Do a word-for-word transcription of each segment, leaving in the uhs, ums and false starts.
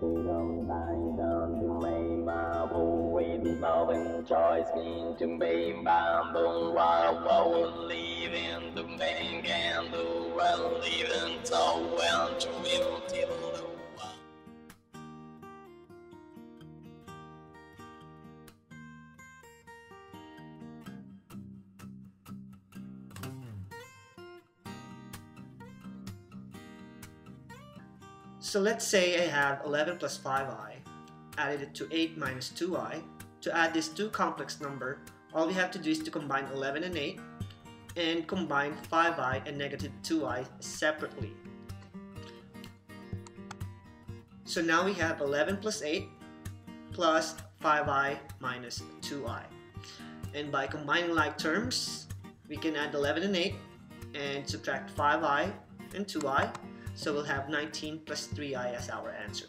Don't die down to me, my boo, with loving choice into me, my boo, I won't leave in the bank and the well, even so well to evil till the world. So let's say I have eleven plus five i, added it to eight minus two i. To add this two complex number, all we have to do is to combine eleven and eight, and combine five i and negative two i separately. So now we have eleven plus eight plus five i minus two i. And by combining like terms, we can add eleven and eight and subtract five i and two i. So we'll have nineteen plus three i as our answer.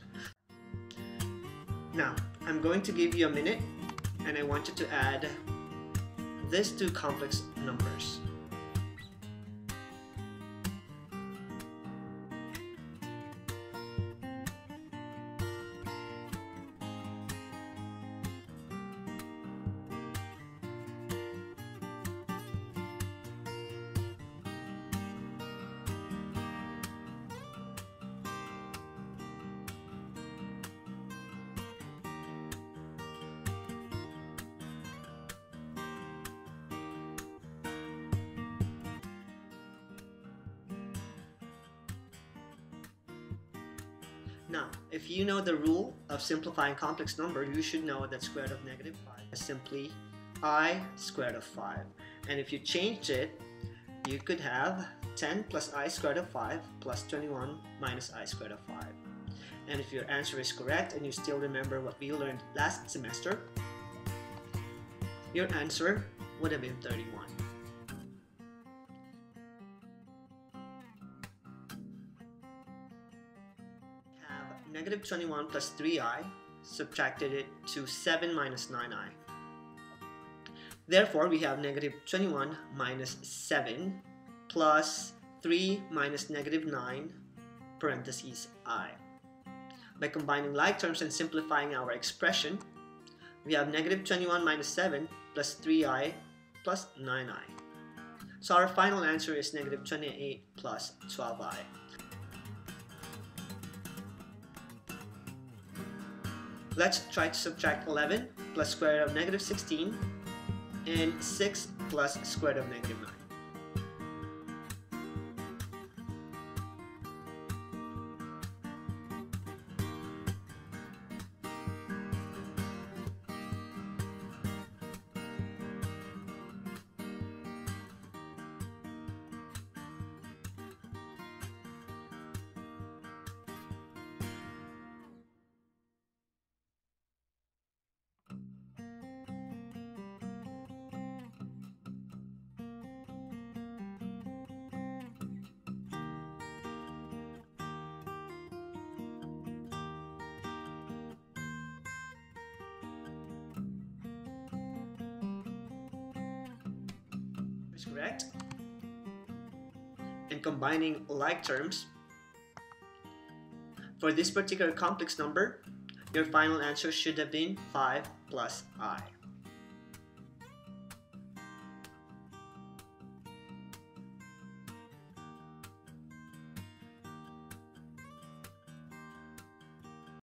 Now, I'm going to give you a minute, and I want you to add these two complex numbers. Now, if you know the rule of simplifying complex number, you should know that square root of negative five is simply I square root of five. And if you change it, you could have ten plus I square root of five plus twenty-one minus I square root of five. And if your answer is correct and you still remember what we learned last semester, your answer would have been thirty-one. Negative twenty-one plus three i, subtracted it to seven minus nine i. Therefore, we have negative twenty-one minus seven plus three minus negative nine, parentheses i. By combining like terms and simplifying our expression, we have negative twenty-one minus seven plus three i plus nine i. So our final answer is negative twenty-eight plus twelve i. Let's try to subtract eleven plus square root of negative sixteen and six plus square root of negative nine. Correct, and combining like terms for this particular complex number, your final answer should have been five plus i.